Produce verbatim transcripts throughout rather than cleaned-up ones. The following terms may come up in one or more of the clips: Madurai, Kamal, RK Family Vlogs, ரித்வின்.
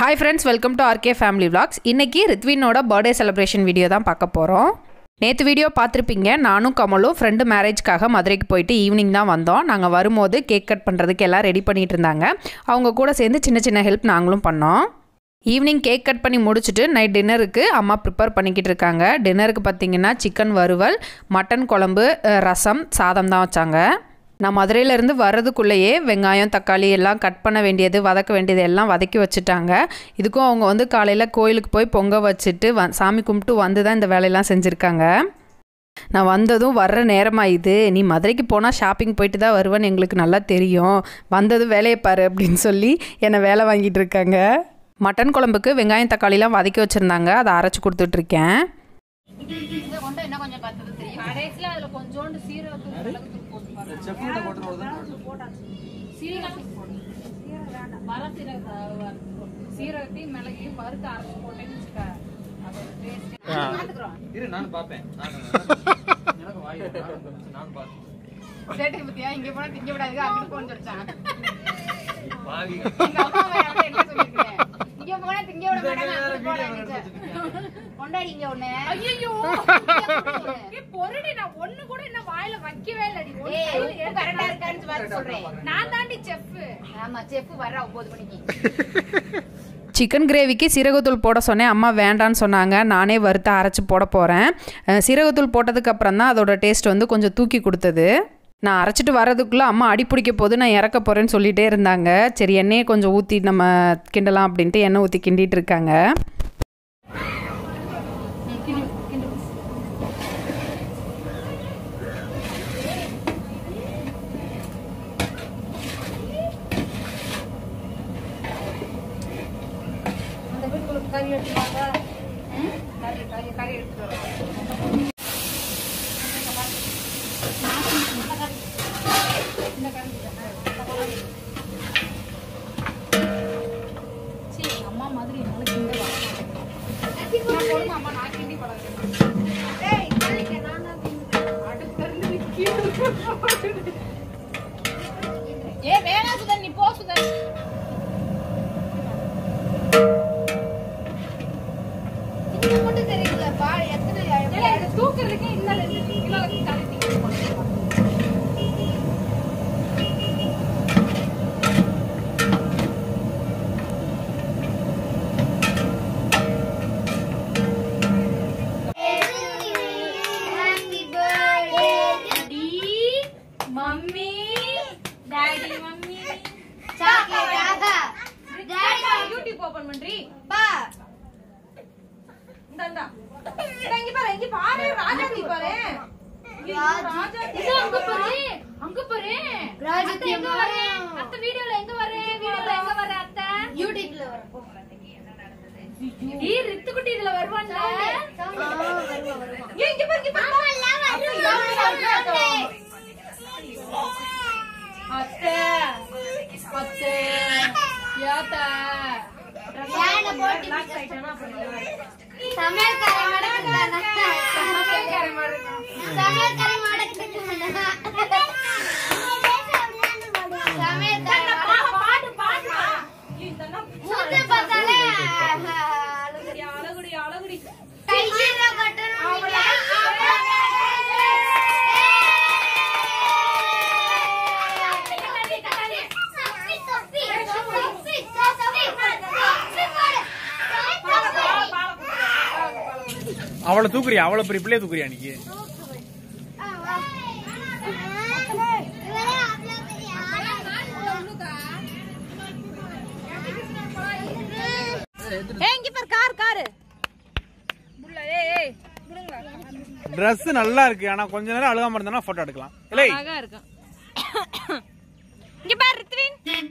High friends welcome to RK family vlogs इनकी Ritvinod birthday celebration video தான் பார்க்க போறோம் நேத்து வீடியோ பார்த்திருப்பீங்க நானும் கமலும் ஃப்ரெண்ட் மேரேஜ்க்காக மதுரைக்கு போயிட்டு ஈவினிங் தான் வந்தோம் நாங்க வரும்போது கேக் கட் பண்றதுக்கு எல்லாம் ரெடி பண்ணிட்டு இருந்தாங்க அவங்க கூட சேர்ந்து சின்ன சின்ன ஹெல்ப் நாங்களும் பண்ணோம் ஈவினிங் கேக் கட் பண்ணி முடிச்சிட்டு நைட் டின்னருக்கு அம்மா ப்ரிப்பேர் பண்ணிக்கிட்டு இருக்காங்க டின்னருக்கு பாத்தீங்கன்னா சிக்கன் வறுவல் மட்டன் குழம்பு ரசம் சாதம் தான் வச்சாங்க நான் மதுரையில இருந்து வரதுக்குள்ளேயே வெங்காயம் தக்காளி எல்லாம் கட் பண்ண வேண்டியது வதக்க வேண்டியது எல்லாம் வதக்கி வச்சிட்டாங்க இதுக்கும் அவங்க வந்து காலையில கோயிலுக்கு போய் பொங்க வச்சிட்டு சாமி கும்பிட்டு வந்து தான் இந்த வேலையெல்லாம் செஞ்சிருக்காங்க நான் வந்ததும் வர்ற நேரமா இது நீ மதுரைக்கு போனா ஷாப்பிங் போயிட்டு தான் வருவேன்னு உங்களுக்கு நல்லா தெரியும் வந்தது வேலைய பாரு அப்படினு சொல்லி என்ன வேலை வாங்கிட்டு இருக்காங்க மட்டன் குழம்புக்கு வெங்காயம் தக்காளி எல்லாம் வதக்கி வச்சிருந்தாங்க அதை அரைச்சு கொடுத்துட்டு இருக்கேன் चिकन ग्रेवी की सीरगतूल पोड़ा सोने अम्मा वेंडान सोनांगा नाने वरुत्ता अरेच्चु पोड़ा पोरेन सीरगतूल पोट्टदुक्कु अप्पुறம் தான் அதோட டேஸ்ட் வந்து கொஞ்சம் தூக்கி கொடுத்தது நான் அரைச்சிட்டு வரதுக்குள்ள அம்மா அடி பிடிக்க போது நான் இறக்க போறேன்னு சொல்லிட்டே இருந்தாங்க சரி எண்ணெயை கொஞ்சம் ஊத்தி நம்ம கிண்டலாம் அப்படினு எண்ணெய் ஊத்தி கிண்டிட்டு இருக்காங்க அவள தூக்குறியா அவள பெரிய பிள்ளைய தூக்குறியா நீங்க ஏய் இங்க பார் கார் கார் புள்ள ஏய் புடுங்க Dress நல்லா இருக்கு ஆனா கொஞ்ச நேரம் அழுகாம இருந்தா போட்டோ எடுக்கலாம் இல்லை அழகா இருக்கு இங்க பார் ரித்வின்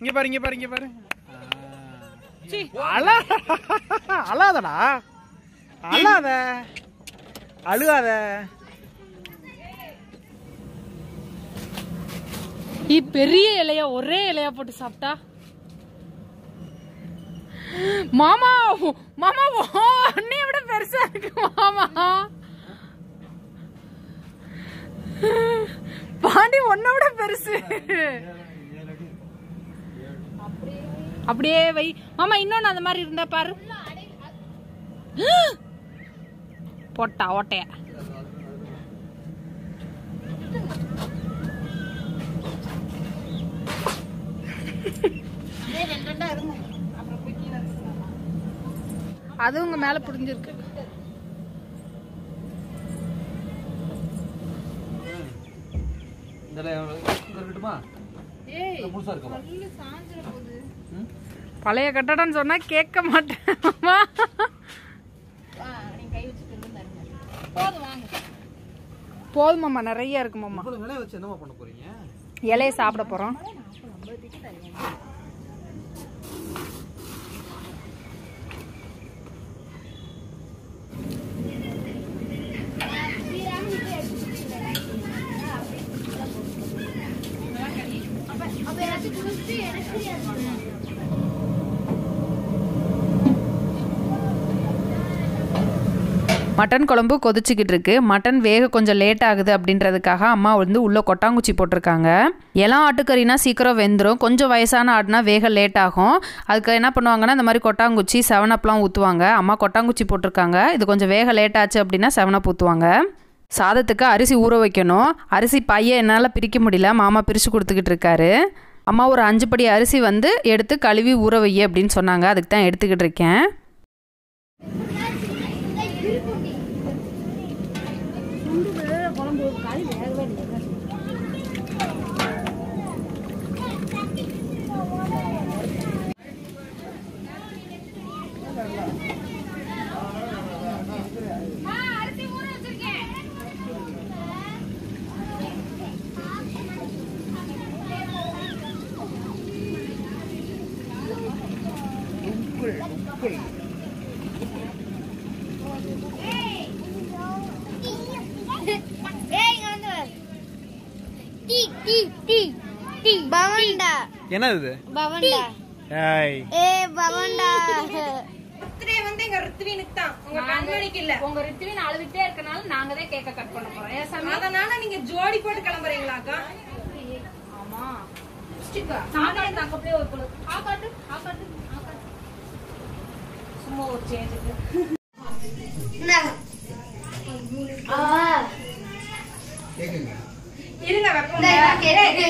இங்க பார் இங்க பார் இங்க பார் அழா அழாதடா அழாத அழுகாத இ பெரிய இலைய ஒரே இலைய போட்டு சாப்பிட்டா மாமா மாமா அண்ணே விட பெருசா இருக்கு மாமா பாண்டி ஒண்ணே விட பெருசு அப்படியே அப்படியே வை மாமா இன்னொன்னு அந்த மாதிரி இருந்தா பாரு போட்டா ஓட்டைய அதே ரெண்டு ரெண்டா இருங்க அப்புறம் போய் கீழ வந்துடலாம் அதுங்க மேல புடிஞ்சிருக்கு இதல இங்க விட்டுமா ஏய் முழுசா இருக்கமா இல்ல சாஞ்சிர போகுது பழைய கட்டடம்னு சொன்னா கேட்க மாட்டேம்மா வா நீ கை வச்சிட்டு இருந்தாருங்க போடு வாங்க போடும்மா நிறைய இருக்கும்மா போடு இலைய வச்சு என்னமா பண்ண போறீங்க இலைய சாப்பிட போறோம் மட்டன் குழம்பு கொதிச்சிக்கிட்டு இருக்கு மட்டன் வேக கொஞ்சம் லேட் ஆகுது அப்படின்றதுக்காக அம்மா வந்து உள்ளே கொட்டாங்குச்சி போட்டிருக்காங்க எல்லாம் ஆட்டுக்கறினா சீக்கிரம் வெந்துடும் கொஞ்சம் வயசான ஆடுனா வேக லேட் ஆகும் அதுக்கு என்ன பண்ணுவாங்கன்னா இந்த மாதிரி கொட்டாங்குச்சி செவன் அப்லாம் ஊற்றுவாங்க அம்மா கொட்டாங்குச்சி போட்டிருக்காங்க இது கொஞ்சம் வேக லேட் ஆச்சு அப்படின்னா செவன் அப் ஊற்றுவாங்க சாதத்துக்கு அரிசி ஊற வைக்கணும் அரிசி பைய என்னால் பிரிக்க முடியல மாமா பிரித்து கொடுத்துக்கிட்டு இருக்காரு அம்மா ஒரு அஞ்சு படி அரிசி வந்து எடுத்து கழுவி ஊற வை அப்படின்னு சொன்னாங்க அதுக்கு தான் எடுத்துக்கிட்டு இருக்கேன் என்ன இது பவண்டா ஏய் ஏய் பவண்டா ரித்வே வந்து எங்க ரித்வினுக்கு தான் உங்க கண்மணிக்கு இல்ல உங்க ரித்வின் அழுவிட்டே இருக்கனால நாங்க தான் கேக்க கட் பண்ண போறோம் ஏ சாமி அதனால நீங்க ஜோடி போட்டு கிளம்பறீங்களாக்கா ஆமா ஸ்டிக்கா சாப்பாடு தக்கப்ளே ஒரு புளு ஆ காட்டு ஆ காட்டு ஆ காட்டு சும்மா ஒரு சேஞ்ச் நா ஆ கேக்குங்க இருங்க வெப்பம் கேக்குங்க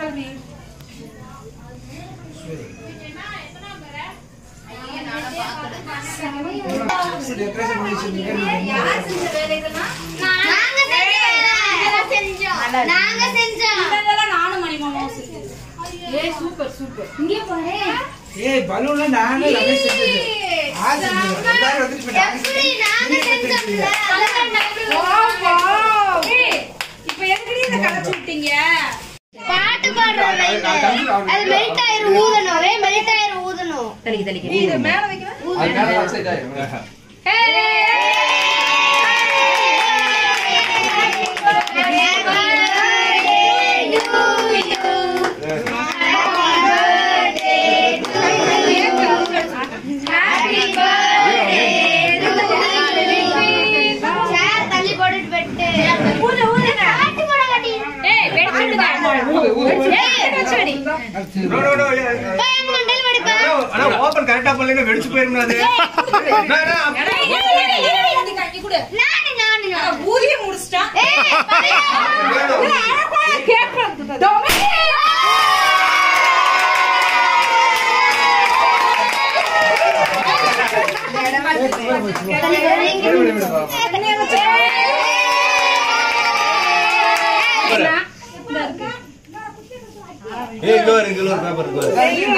கல்வி பாட்டு பாடுறோம் தலி தலி இது மேல வைக்கவே அது மேல சைடு ஆயிடும் hey happy birthday to you happy birthday to you happy birthday sir தள்ளி போடுட்டு வெட்டு ஊரு ஊரு பாட்டு போட காட்டி டேய் வெட்டு ஊரு ஏய் வெச்சடி நோ நோ நோ அட ஓபன் கரெக்ட்டா பண்ணல வெடிச்சு போயிரும் அது நான் நான் கட்டி குடு நான் நான் நான் ஊதிய முடிச்சிட்டா ஏய் நான் கேக் வந்து டோமி ஏ கோர் இங்கல ஒரு பேப்பர் கோர்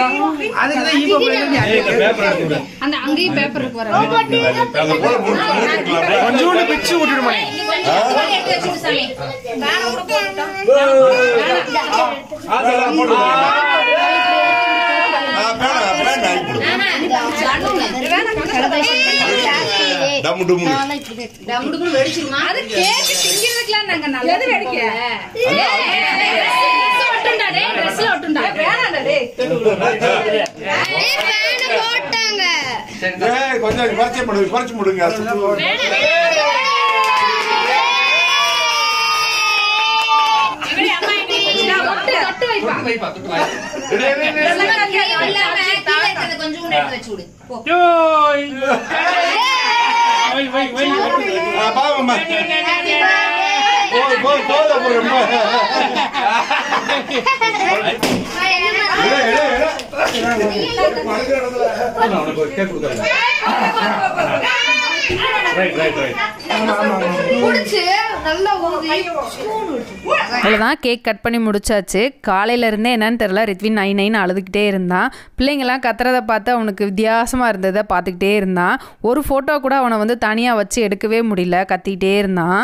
அதுக்கு தான் ஈபோ போயிடுங்க அந்த பேப்பர் எடுத்து அந்த அங்கேயே பேப்பர் இருக்கு வர கொஞ்சம் பிச்சு விட்டுடு மணி எடுத்து வச்சிட்டு சாமி தான கொடுப்போம் அதெல்லாம் போடு ஆ பேனா பேனா இருக்கு டம்மு டம்மு டம்மு டம்மு வெடிச்சிருமா அது கேக் திங்கிறதுக்குலாம் நாங்க நல்லது வெடிக்கல ஒட்டுண்டா டேய் ட்ரெஸ்ல ஒட்டுண்டா வேணாம்டா டேய் டேய் ஃபேன் போடுங்க டேய் கொஞ்சம் குறைச்சி போடு குறைச்சி போடுங்க இவரே அம்மா கிட்ட ஒட்டு வைப்பா ஒட்டு வைப்பா ஒட்டு வை டேய் டேய் వాళ్ళే చూడు జై వై వై వై ఆ బావమ్మ ఓ ఓ తోడ పురమ్మ அவ்வளோதான் கேக் கட் பண்ணி முடிச்சாச்சு. காலையிலேருந்தே என்னன்னு தெரில ரித்வின் நை நைன்னு அழுதுகிட்டே இருந்தான். பிள்ளைங்கள்லாம் கத்துறதை பார்த்து அவனுக்கு வித்தியாசமாக இருந்ததை பார்த்துக்கிட்டே இருந்தான். ஒரு ஃபோட்டோ கூட அவனை வந்து தனியாக வச்சு எடுக்கவே முடியல, கத்திக்கிட்டே இருந்தான்.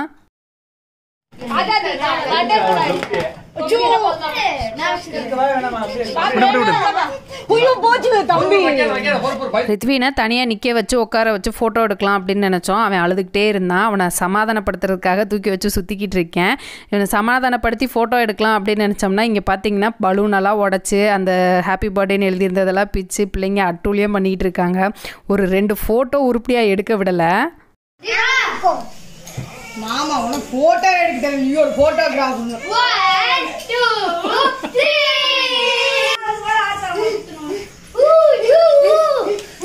ரித்வினை தனியா நிக்க வச்சு உட்கார வச்சு போட்டோ எடுக்கலாம் அப்படின்னு நினைச்சோம். அவன் அழுதுகிட்டே இருந்தான். அவனை சமாதானப்படுத்துறதுக்காக தூக்கி வச்சு சுத்திக்கிட்டு இருக்கேன். இவனை சமாதானப்படுத்தி போட்டோ எடுக்கலாம் அப்படின்னு நினைச்சோம்னா இங்க பாத்தீங்கன்னா பலூனெல்லாம் உடைச்சு அந்த ஹாப்பி பர்த்டேன்னு எழுதி இருந்ததெல்லாம் பிச்சு பிள்ளைங்க அட்டூழியம் பண்ணிட்டு இருக்காங்க. ஒரு ரெண்டு போட்டோ உருப்படியா எடுக்க விடல. மாமா உன போட்டோ எடுக்க நீ ஒரு போட்டோகிராஃபர். one two three ஊ யூ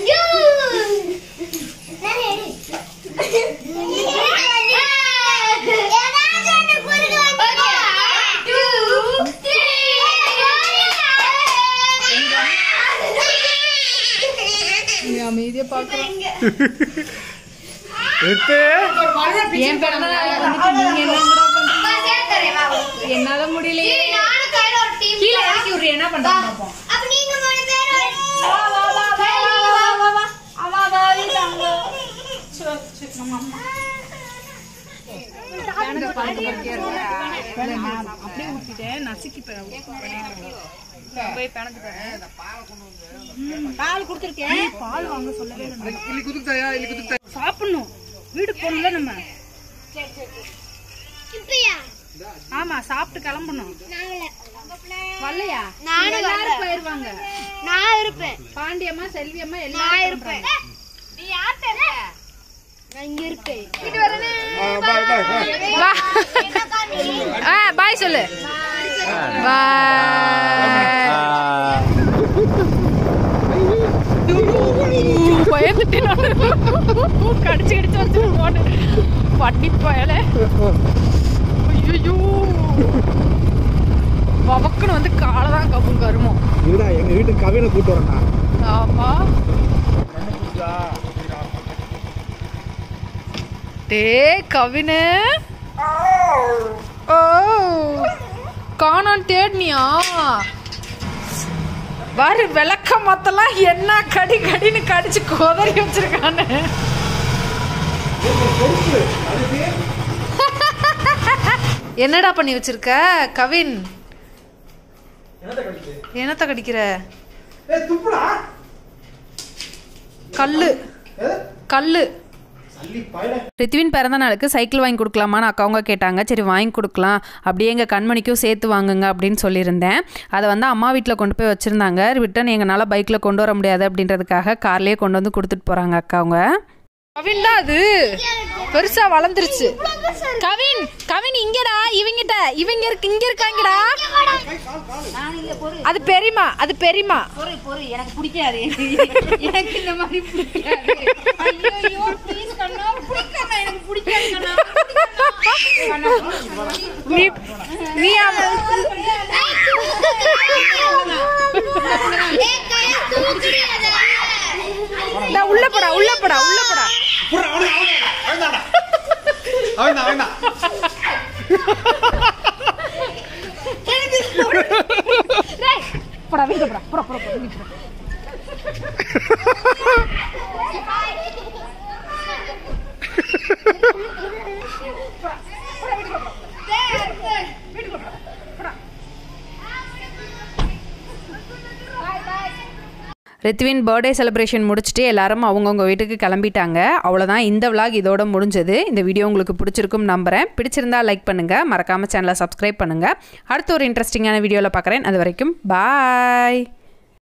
யூ நான் எடி ஏனா சொன்ன குறுக்கு வந்து one two three நீ அமைதியா பாக்குற इतने ये करना ये नंगड़ा करना बस ये करें बाबू ये नाला मुड़ी ले ये नाला करो और टीम की लड़की क्यों रही है ना पंडा पापा अपनी नंबर पे रो वाह वाह वाह वाह वाह वाह वाह आवाज़ बाबू तंगो चुप चुप मामा अपने उठते हैं नासिक की पैरों भाई पैन के हैं पाल कुंड पाल कुड़ते क्या पाल वांगो सुन ले इली कुड़ता है इली कुड़ता सापनो வீடு போறல நம்ம சரி சரி கிப்பியா ஆமா சாப்பிட்டு கிளம்பணும். நாங்களே வரலையா நானே எல்லாரும் போயிருவாங்க. நான் இருப்பேன். பாண்டியம்மா செல்வியம்மா எல்லாரும் நான் இருப்பேன். நீ யார்ட்ட இருக்க? நான் இங்க இருப்பேன். கிட்ட வரனே பை பை ஆ பை சொல்லு பை பயந்துட்டு கடிச்சு கடிச்சு வச்சு போட்டு பட்டி பயலே ஐயோ வவக்குன்னு வந்து காலை தான் கபும் கருமம். இதுடா எங்க வீட்டுக்கு கவினை கூட்டு வரேன்டா. ஆமா டே கவினை ஓ காணான் தேடினியா பாரு விளக்க மொத்தலாம் என்ன கடி கடின்னு கடிச்சு கோதறி வச்சிருக்கானு என்னடா பண்ணி வச்சிருக்க கவின்? என்னத்த கடிக்கிற? கல்லு கல்லு. ரித்வின் பிறந்த நாளுக்கு சைக்கிள் வாங்கி கொடுக்கலாமான்னு அக்காவங்க கேட்டாங்க. சரி வாங்கி கொடுக்கலாம், அப்படியே எங்கள் கண்மணிக்கும் சேர்த்து வாங்குங்க அப்படின்னு சொல்லியிருந்தேன். அதை வந்து அம்மா வீட்டில் கொண்டு போய் வச்சுருந்தாங்க. ரிட்டன் எங்களால் பைக்கில் கொண்டு வர முடியாது அப்படின்றதுக்காக கார்லேயே கொண்டு வந்து கொடுத்துட்டு போகிறாங்க அக்காவங்க. கவின் தான் அது பெருசாக வளர்ந்துருச்சு. கவின் கவின் இங்கடா இவங்கிட்ட இவங்க இருக்கு இங்கே இருக்காங்கடா. அது பெரியமா அது பெரியமா எனக்கு பிடிக்காது. எனக்கு இந்த மாதிரி உள்ள போடா உள்ள போடா உள்ள போடா ரித்வின் பர்த்டே செலிப்ரேஷன் முடிச்சுட்டு எல்லாரும் அவங்கவுங்க வீட்டுக்கு கிளம்பிட்டாங்க. அவ்வளோதான், இந்த விளாக் இதோட முடிஞ்சது. இந்த வீடியோ உங்களுக்கு பிடிச்சிருக்கும் நம்புகிறேன். பிடிச்சிருந்தா லைக் பண்ணுங்கள், மறக்காமல் சேனலை சப்ஸ்கிரைப் பண்ணுங்கள். அடுத்த ஒரு இன்ட்ரெஸ்டிங்கான வீடியோவில் பார்க்குறேன். அது வரைக்கும் பாய்.